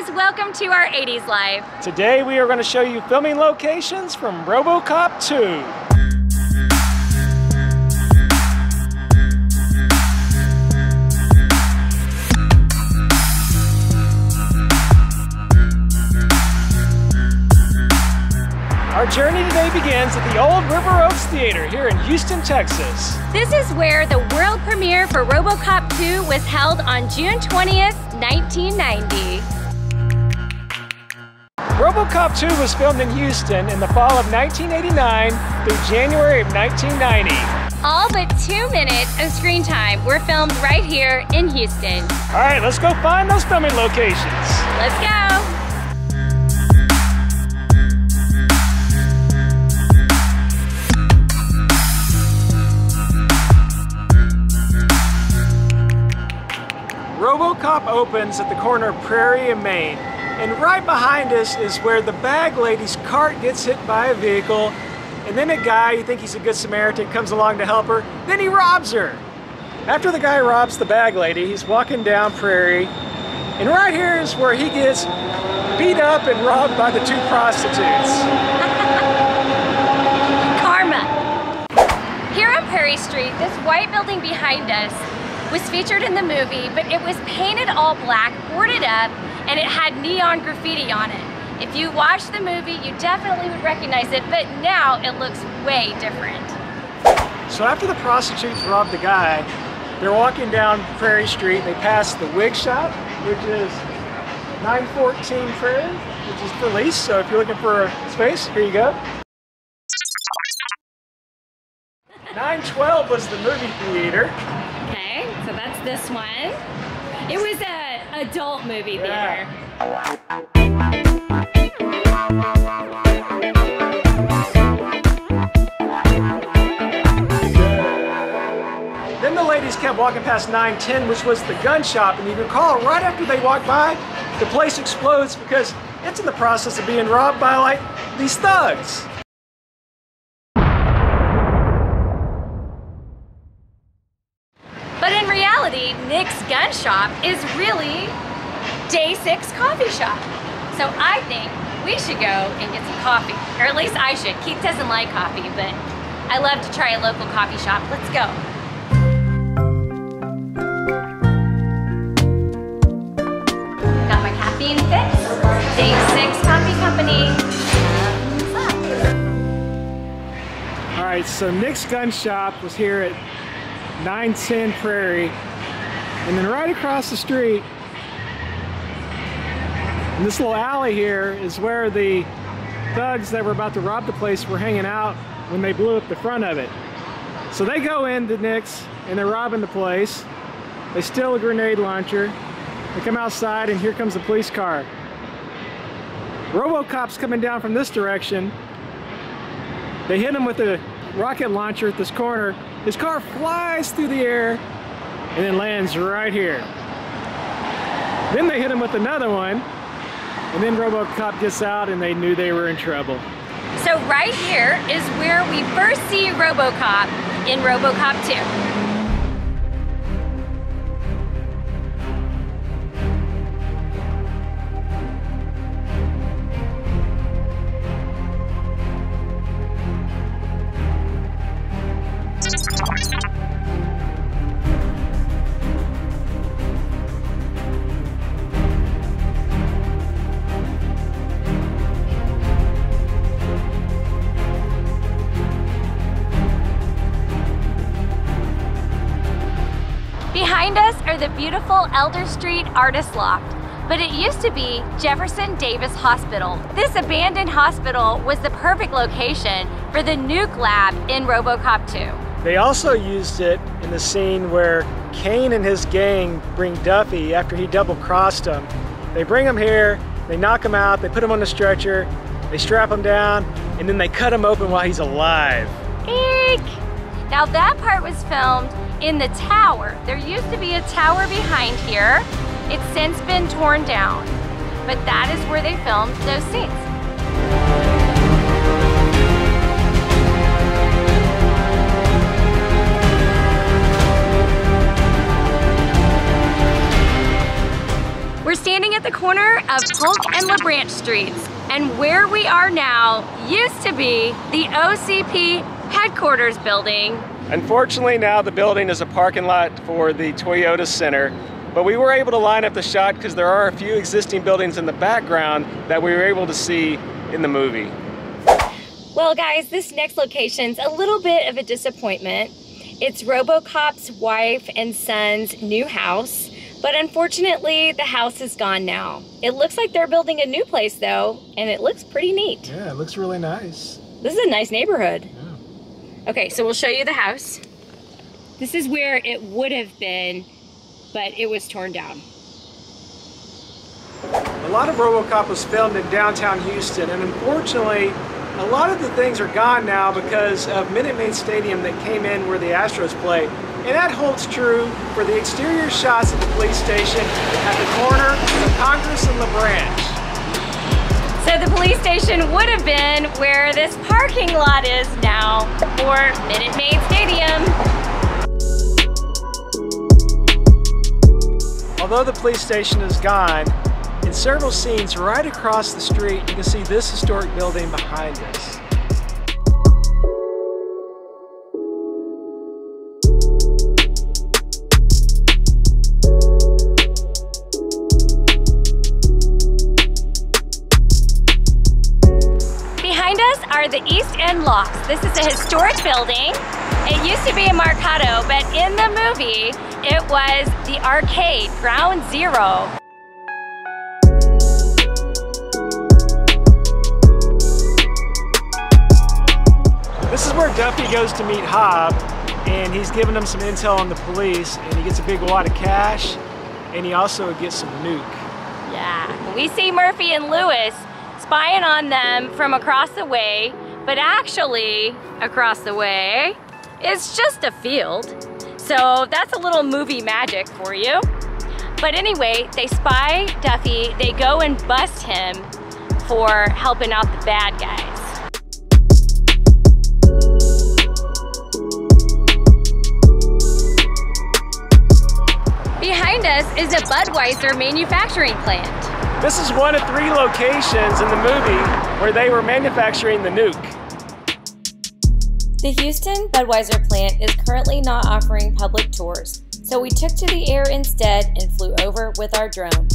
guys, welcome to our 80s Live. Today we are going to show you filming locations from RoboCop 2. Our journey today begins at the Old River Oaks Theater here in Houston, Texas. This is where the world premiere for RoboCop 2 was held on June 20th, 1990. RoboCop 2 was filmed in Houston in the fall of 1989 through January of 1990. All but 2 minutes of screen time were filmed right here in Houston. All right, let's go find those filming locations. Let's go. RoboCop opens at the corner of Prairie and Main, and right behind us is where the bag lady's cart gets hit by a vehicle, and then a guy, you think he's a good Samaritan, comes along to help her, then he robs her. After the guy robs the bag lady, he's walking down Prairie, and right here is where he gets beat up and robbed by the two prostitutes. Karma. Here on Prairie Street, this white building behind us was featured in the movie, but it was painted all black, boarded up, and it had neon graffiti on it. If you watched the movie, you definitely would recognize it, but now it looks way different. So after the prostitutes robbed the guy, they're walking down Prairie Street. They pass the wig shop, which is 914 Prairie, which is for lease. So if you're looking for a space, here you go. 912 was the movie theater. So that's this one. It was an adult movie theater. Yeah. Then the ladies kept walking past 910, which was the gun shop. And you recall, right after they walked by, the place explodes because it's in the process of being robbed by, like, these thugs. Nick's Gun Shop is really Day 6 coffee shop. So I think we should go and get some coffee, or at least I should. Keith doesn't like coffee, but I love to try a local coffee shop. Let's go. Got my caffeine fix. Day 6 Coffee Company. All right, so Nick's Gun Shop was here at 910 Prairie. And then right across the street, in this little alley here, is where the thugs that were about to rob the place were hanging out when they blew up the front of it. So they go into Nick's and they're robbing the place. They steal a grenade launcher. They come outside and here comes the police car. RoboCop's coming down from this direction. They hit him with a rocket launcher at this corner. His car flies through the air and then lands right here. Then they hit him with another one, and then RoboCop gets out and they knew they were in trouble. So right here is where we first see RoboCop in RoboCop 2. Behind us are the beautiful Elder Street Artist Loft, but it used to be Jefferson Davis Hospital. This abandoned hospital was the perfect location for the nuke lab in RoboCop 2. They also used it in the scene where Kane and his gang bring Duffy after he double-crossed him. They bring him here, they knock him out, they put him on the stretcher, they strap him down, and then they cut him open while he's alive. Eek! Now that part was filmed in the tower. There used to be a tower behind here. It's since been torn down, but that is where they filmed those scenes. We're We're standing at the corner of Polk and La Branch Streets, and where we are now used to be the OCP headquarters building. Unfortunately, now the building is a parking lot for the Toyota Center, but we were able to line up the shot because there are a few existing buildings in the background that we were able to see in the movie. Well guys, this next location's a little bit of a disappointment. It's RoboCop's wife and son's new house. But unfortunately, the house is gone now. It looks like they're building a new place though, and it looks pretty neat. Yeah, it looks really nice. This is a nice neighborhood. Yeah. Okay, so we'll show you the house. This is where it would have been, but it was torn down. A lot of RoboCop was filmed in downtown Houston, and unfortunately, a lot of the things are gone now because of Minute Maid Stadium that came in where the Astros play. And that holds true for the exterior shots at the police station at the corner of Congress and La Branch. So the police station would have been where this parking lot is now for Minute Maid Stadium. Although the police station is gone, in several scenes right across the street, you can see this historic building behind us. The East End Lofts. This is a historic building. It used to be a mercado, but in the movie, it was the arcade, Ground Zero. This is where Duffy goes to meet Hobb, and he's giving him some intel on the police, and he gets a big wad of cash, and he also gets some nuke. Yeah, we see Murphy and Lewis spying on them from across the way, but actually across the way is just a field. So that's a little movie magic for you. But anyway, they spy Duffy, they go and bust him for helping out the bad guys. Behind us is a Budweiser manufacturing plant. This is one of three locations in the movie where they were manufacturing the nuke. The Houston Budweiser plant is currently not offering public tours, so we took to the air instead and flew over with our drone.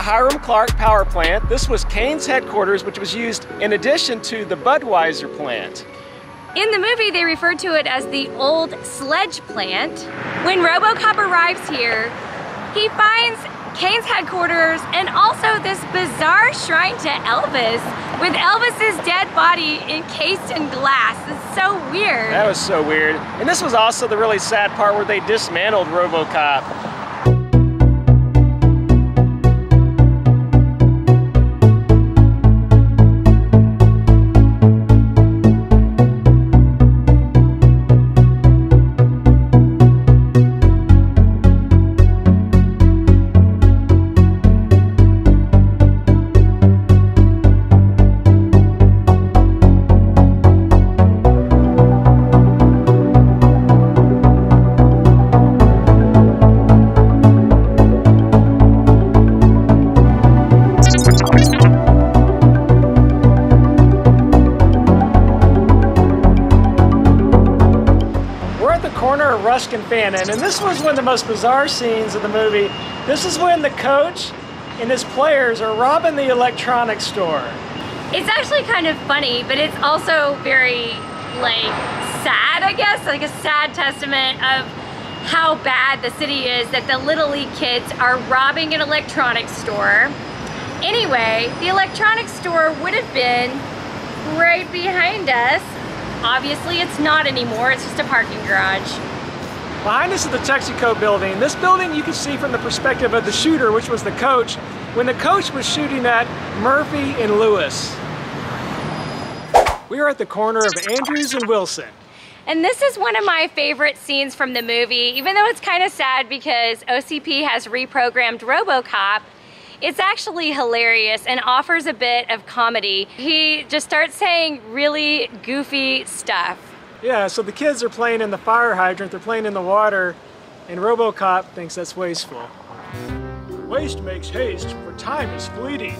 Hiram Clark Power Plant. This was Kane's headquarters, which was used in addition to the Budweiser plant. In the movie, they referred to it as the old sledge plant. When RoboCop arrives here, he finds Kane's headquarters and also this bizarre shrine to Elvis with Elvis's dead body encased in glass. It's so weird. That was so weird. And this was also the really sad part where they dismantled RoboCop. Fannin, and this was one of the most bizarre scenes of the movie. This is when the coach and his players are robbing the electronics store. It's actually kind of funny, but it's also very, like, sad, I guess, like a sad testament of how bad the city is that the Little League kids are robbing an electronics store. Anyway, the electronics store would have been right behind us. Obviously, it's not anymore. It's just a parking garage. Behind us is the Texaco building. This building you can see from the perspective of the shooter, which was the coach, when the coach was shooting at Murphy and Lewis. We are at the corner of Andrews and Wilson. And this is one of my favorite scenes from the movie, even though it's kind of sad because OCP has reprogrammed RoboCop. It's actually hilarious and offers a bit of comedy. He just starts saying really goofy stuff. Yeah, so the kids are playing in the fire hydrant, they're playing in the water, and RoboCop thinks that's wasteful. Waste makes haste, for time is fleeting.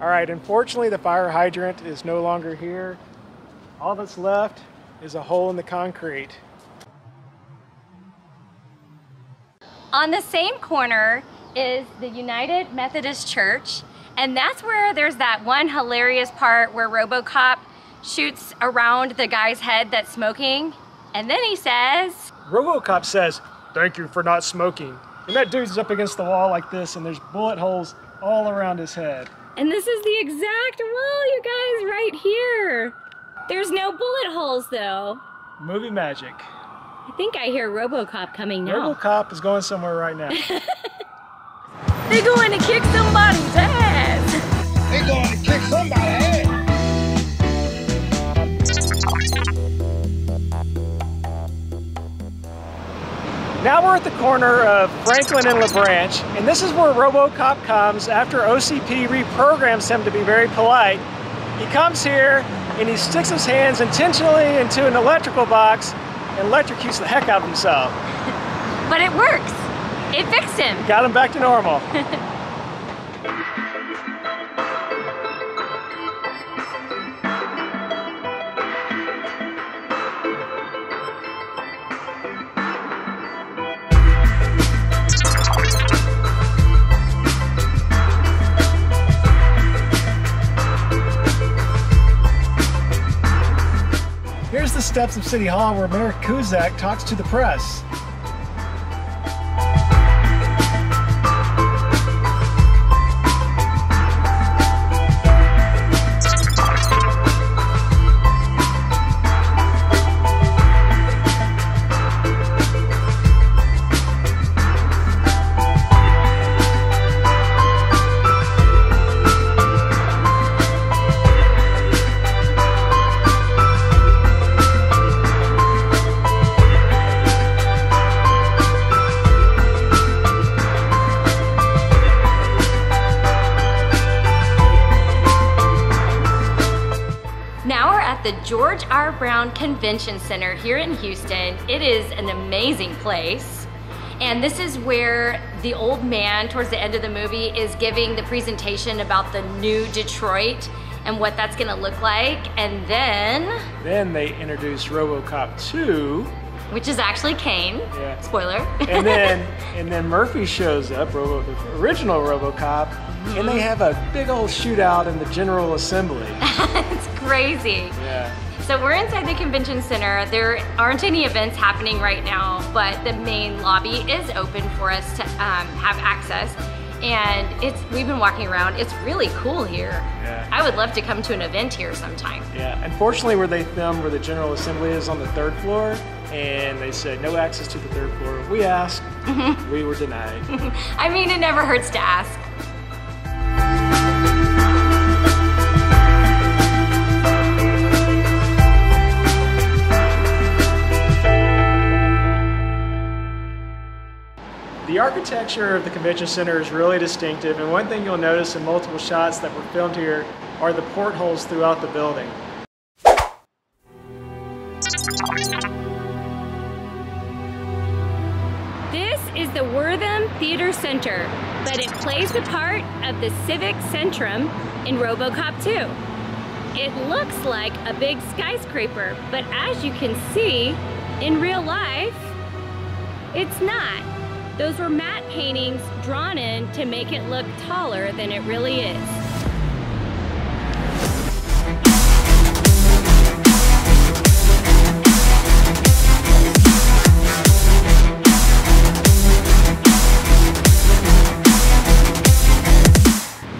All right, unfortunately the fire hydrant is no longer here. All that's left is a hole in the concrete. On the same corner is the United Methodist Church, and that's where there's that one hilarious part where RoboCop shoots around the guy's head that's smoking, and then he says... RoboCop says, "Thank you for not smoking." And that dude's up against the wall like this, and there's bullet holes all around his head. And this is the exact wall, you guys, right here. There's no bullet holes, though. Movie magic. I think I hear RoboCop coming now. RoboCop is going somewhere right now. They're going to kick somebody's ass. They're going to kick somebody's ass. Now we're at the corner of Franklin and La Branche, and this is where RoboCop comes after OCP reprograms him to be very polite. He comes here and he sticks his hands intentionally into an electrical box and electrocutes the heck out of himself. But it works. It fixed him. Got him back to normal. Here's the steps of City Hall where Mayor Cusack talks to the press. The George R. Brown Convention Center here in Houston. It is an amazing place. And this is where the old man towards the end of the movie is giving the presentation about the new Detroit and what that's gonna look like. And then they introduce RoboCop 2. Which is actually Kane. Yeah. Spoiler. and then Murphy shows up, the original RoboCop, and they have a big old shootout in the General Assembly. It's crazy. Yeah. So we're inside the convention center. There aren't any events happening right now, but the main lobby is open for us to have access. And we've been walking around. It's really cool here. Yeah. I would love to come to an event here sometime. Yeah, unfortunately where they filmed, where the General Assembly is on the third floor, and they said no access to the third floor. We asked, we were denied. I mean, it never hurts to ask. The architecture of the convention center is really distinctive, and one thing you'll notice in multiple shots that were filmed here are the portholes throughout the building. This is the Wortham Theater Center, but it plays the part of the Civic Centrum in RoboCop 2. It looks like a big skyscraper, but as you can see, in real life, it's not. Those were matte paintings drawn in to make it look taller than it really is.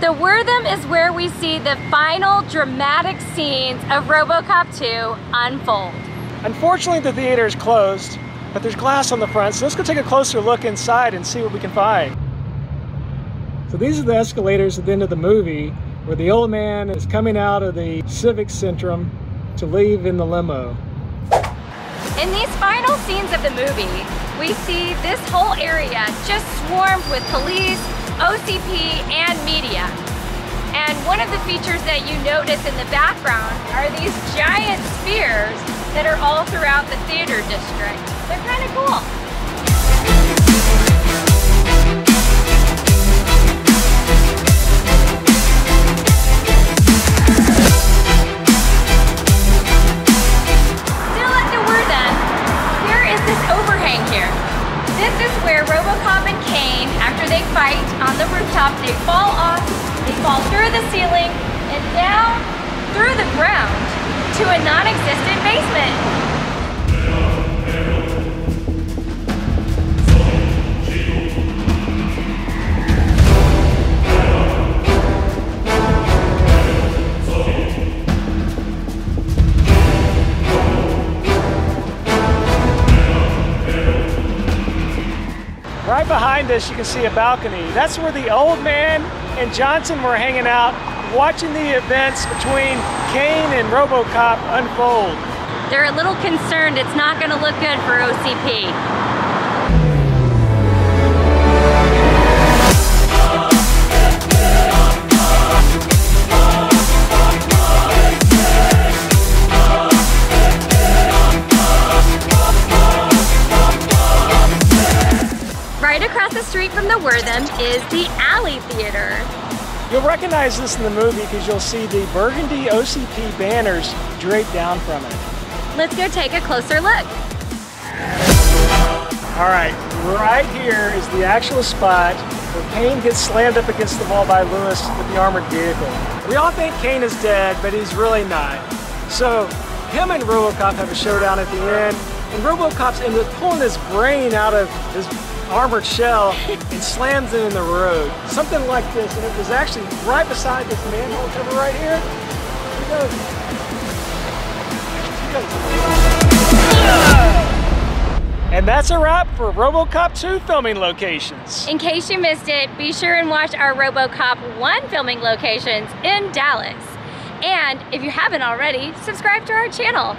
The Wortham is where we see the final dramatic scenes of RoboCop 2 unfold. Unfortunately, the theater is closed, but there's glass on the front, so let's go take a closer look inside and see what we can find. So these are the escalators at the end of the movie, where the old man is coming out of the Civic Centrum to leave in the limo. In these final scenes of the movie, we see this whole area just swarmed with police, OCP, and media. And one of the features that you notice in the background are these giant spheres that are all throughout the theater district. They're kind of cool. Still at the Wortham, there is this overhang here. This is where RoboCop and Kane, after they fight on the rooftop, they fall off, they fall through the ceiling, and down through the ground to a non-existent basement. Right behind us, you can see a balcony. That's where the old man and Johnson were hanging out, watching the events between Kane and RoboCop unfold. They're a little concerned it's not gonna look good for OCP. From the Wortham is the Alley Theater. You'll recognize this in the movie because you'll see the burgundy OCP banners draped down from it. Let's go take a closer look. All right, right here is the actual spot where Kane gets slammed up against the wall by Lewis with the armored vehicle. We all think Kane is dead, but he's really not. So him and RoboCop have a showdown at the end, and RoboCop ends up pulling his brain out of his armored shell and slams it in the road. Something like this, and it was actually right beside this manhole cover right here. Here it goes. Here it goes. And that's a wrap for RoboCop 2 filming locations. In case you missed it, be sure and watch our RoboCop 1 filming locations in Dallas. And if you haven't already, subscribe to our channel.